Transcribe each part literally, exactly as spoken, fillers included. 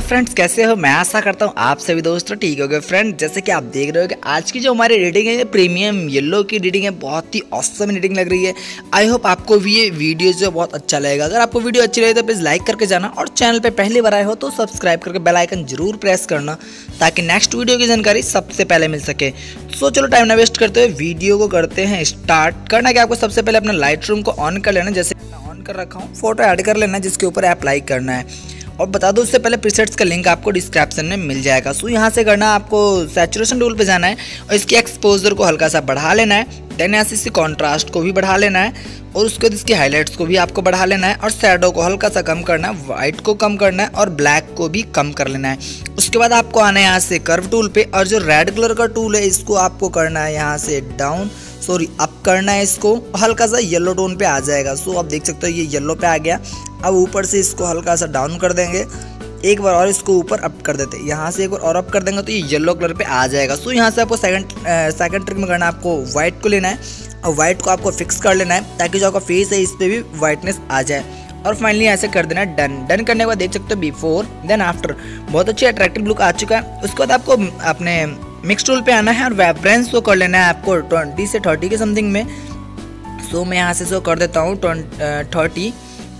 Hello friends, कैसे हो। मैं आशा करता हूँ आप सभी दोस्तों ठीक हो गए। फ्रेंड, जैसे कि आप देख रहे हो कि आज की जो हमारी रीडिंग है प्रीमियम येलो की रीडिंग है, बहुत ही ऑसम रीडिंग लग रही है। आई होप आपको भी ये वीडियो जो बहुत अच्छा लगेगा। अगर आपको वीडियो अच्छी लगे तो प्लीज़ लाइक करके जाना, और चैनल पर पहली बार आए हो तो सब्सक्राइब करके बेल आइकन जरूर प्रेस करना ताकि नेक्स्ट वीडियो की जानकारी सबसे पहले मिल सके। सो चलो टाइम ना वेस्ट करते हुए वीडियो को करते हैं स्टार्ट। करना कि आपको सबसे पहले अपना लाइटरूम को ऑन कर लेना, जैसे ऑन कर रखा हूँ। फोटो ऐड कर लेना जिसके ऊपर अप्लाई करना है, और बता दो उससे पहले प्रीसेट्स का लिंक आपको डिस्क्रिप्शन में मिल जाएगा। सो यहाँ से करना आपको सैचुरेशन टूल पे जाना है और इसके एक्सपोजर को हल्का सा बढ़ा लेना है। देन यहाँ से इसकी कॉन्ट्रास्ट को भी बढ़ा लेना है, और उसके बाद इसकी हाईलाइट्स को भी आपको बढ़ा लेना है, और शैडो को हल्का सा कम करना है, वाइट को कम करना है और ब्लैक को भी कम कर लेना है। उसके बाद आपको आना है यहाँ से कर्व टूल पर, और जो रेड कलर का टूल है इसको आपको करना है यहाँ से डाउन सॉरी अप करना है इसको। हल्का सा येलो टोन पे आ जाएगा। सो आप देख सकते हो ये येलो पे आ गया। अब ऊपर से इसको हल्का सा डाउन कर देंगे, एक बार और इसको ऊपर अप कर देते हैं, यहाँ से एक बार और अप कर देंगे तो ये येलो कलर पे आ जाएगा। सो यहाँ से आपको सेकंड सेकंड ट्रिक में करना है, आपको वाइट को लेना है और वाइट को आपको फिक्स कर लेना है ताकि जो आपका फेस है इस पर भी वाइटनेस आ जाए, और फाइनली ऐसे कर देना डन। डन करने के बाद देख सकते हो बिफोर देन आफ्टर बहुत अच्छी अट्रैक्टिव लुक आ चुका है। उसके बाद आपको अपने मिक्स टूल पे आना है और वाइब्रेंस को कर लेना है आपको ट्वेंटी से थर्टी के समथिंग में। सो मैं यहाँ से सो कर देता हूँ थर्टी।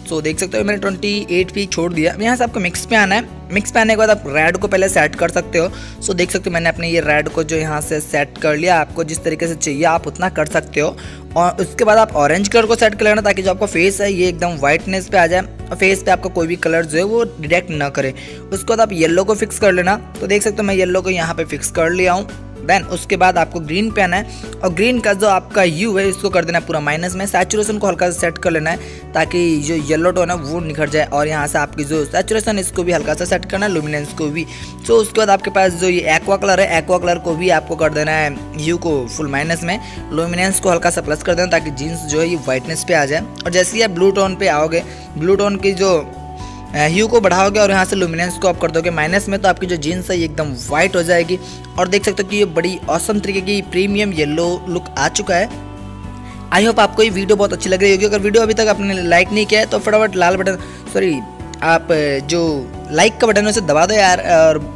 सो देख सकते हो मैंने ट्वेंटी एट भी छोड़ दिया। यहाँ से आपको मिक्स पे आना है। मिक्स पे आने के बाद आप रेड को पहले सेट कर सकते हो। सो देख सकते हो मैंने अपने ये रेड को जो यहाँ से सेट कर लिया। आपको जिस तरीके से चाहिए आप उतना कर सकते हो, और उसके बाद आप ऑरेंज कलर को सेट कर लेना ताकि जो आपका फेस है ये एकदम वाइटनेस पे आ जाए और फेस पे आपका कोई भी कलर जो है वो डिटेक्ट ना करे। उसके बाद आप येलो को फिक्स कर लेना। तो देख सकते हो मैं येलो को यहाँ पे फिक्स कर लिया हूँ। देन उसके बाद आपको ग्रीन पे आना है, और ग्रीन का जो आपका यू है इसको कर देना है पूरा माइनस में। सैचुरेशन को हल्का सा सेट कर लेना है ताकि जो येलो टोन है वो निखर जाए, और यहाँ से आपकी जो सैचुरेशन इसको भी हल्का सा सेट करना है, लुमिनेंस को भी। सो उसके बाद आपके पास जो ये एक्वा कलर है, एक्वा कलर को भी आपको कर देना है यू को फुल माइनस में, लुमिनेंस को हल्का सा प्लस कर देना ताकि जीन्स जो है ये वाइटनेस पे आ जाए। और जैसे ही आप ब्लू टोन पे आओगे, ब्लू टोन की जो ह्यू को बढ़ाओगे और यहाँ से लुमिनेंस को आप कर दोगे माइनस में, तो आपकी जो जीन्स है ये एकदम वाइट हो जाएगी। और देख सकते हो कि ये बड़ी ऑसम तरीके की प्रीमियम येलो लुक आ चुका है। आई होप आपको ये वीडियो बहुत अच्छी लग रही होगी। अगर वीडियो अभी तक आपने लाइक नहीं किया है तो फटाफट लाल बटन सॉरी आप जो लाइक का बटन है उसे दबा दो यार, और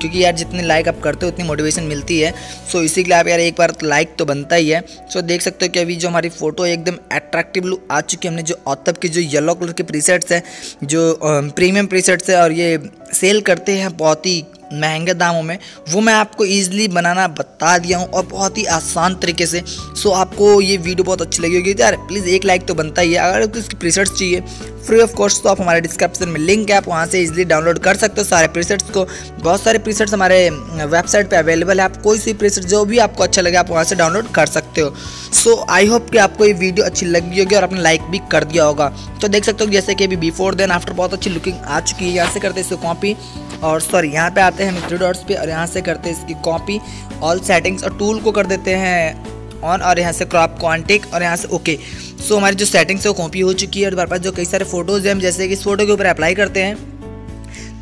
क्योंकि यार जितने लाइक आप करते हो उतनी मोटिवेशन मिलती है। सो इसी के लिए आप यार एक बार लाइक तो बनता ही है। सो देख सकते हो कि अभी जो हमारी फोटो एकदम अट्रैक्टिव लुक आ चुकी है। हमने जो ऑथब की जो येलो कलर के प्रीसेट्स हैं, जो प्रीमियम प्रीसेट्स हैं, और ये सेल करते हैं बहुत ही महंगे दामों में, वो मैं आपको ईजिली बनाना बता दिया हूँ और बहुत ही आसान तरीके से। सो आपको ये वीडियो बहुत अच्छी लगी होगी यार, प्लीज़ एक लाइक तो बनता ही है। अगर आपको इसकी प्रीसेट्स चाहिए फ्री ऑफ कॉस्ट तो आप हमारे डिस्क्रिप्शन में लिंक है, आप वहाँ से इजीली डाउनलोड कर सकते हो सारे प्रीसेट्स को। बहुत सारे प्रीसेट्स हमारे वेबसाइट पे अवेलेबल है, आप कोई सी प्रीसेट जो भी आपको अच्छा लगे आप वहाँ से डाउनलोड कर सकते हो। सो आई होप कि आपको ये वीडियो अच्छी लगी होगी और आपने लाइक भी कर दिया होगा। तो देख सकते हो जैसे कि अभी बिफोर देन आफ्टर बहुत अच्छी लुकिंग आ चुकी है। यहाँ से करते हैं इसको कॉपी, और सॉरी यहाँ पर आते हैं थ्री डॉट्स पे, और यहाँ से करते हैं इसकी कॉपी ऑल सेटिंग्स, और टूल को कर देते हैं ऑन, और यहाँ से क्रॉप कॉन्टेक्ट, और यहाँ से ओके। सो हमारी जो सेटिंग्स है वो कॉपी हो चुकी है। और हमारे पास जो कई सारे फोटोज़ हैं, हम जैसे कि इस फोटो के ऊपर अप्लाई करते हैं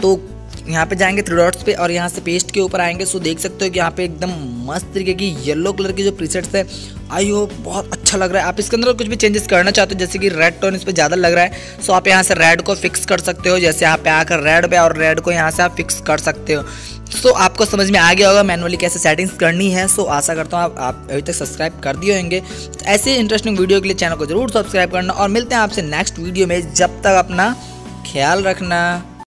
तो यहाँ पे जाएंगे थ्री डॉट्स पे और यहाँ से पेस्ट के ऊपर आएंगे। सो देख सकते हो कि यहाँ पे एकदम मस्त तरीके की येलो कलर की जो प्रीसेट्स है, आई होप बहुत अच्छा लग रहा है। आप इसके अंदर कुछ भी चेंजेस करना चाहते हो, जैसे कि रेड टोन इस पर ज़्यादा लग रहा है, सो आप यहाँ से रेड को फिक्स कर सकते हो, जैसे यहाँ पे आकर रेड पे, और रेड को यहाँ से आप फिक्स कर सकते हो। सो so, आपको समझ में आ गया होगा मैनुअली कैसे सेटिंग्स करनी है। सो so, आशा करता हूँ आप, आप अभी तक सब्सक्राइब कर दिए होंगे। तो ऐसे इंटरेस्टिंग वीडियो के लिए चैनल को जरूर सब्सक्राइब करना, और मिलते हैं आपसे नेक्स्ट वीडियो में। जब तक अपना ख्याल रखना।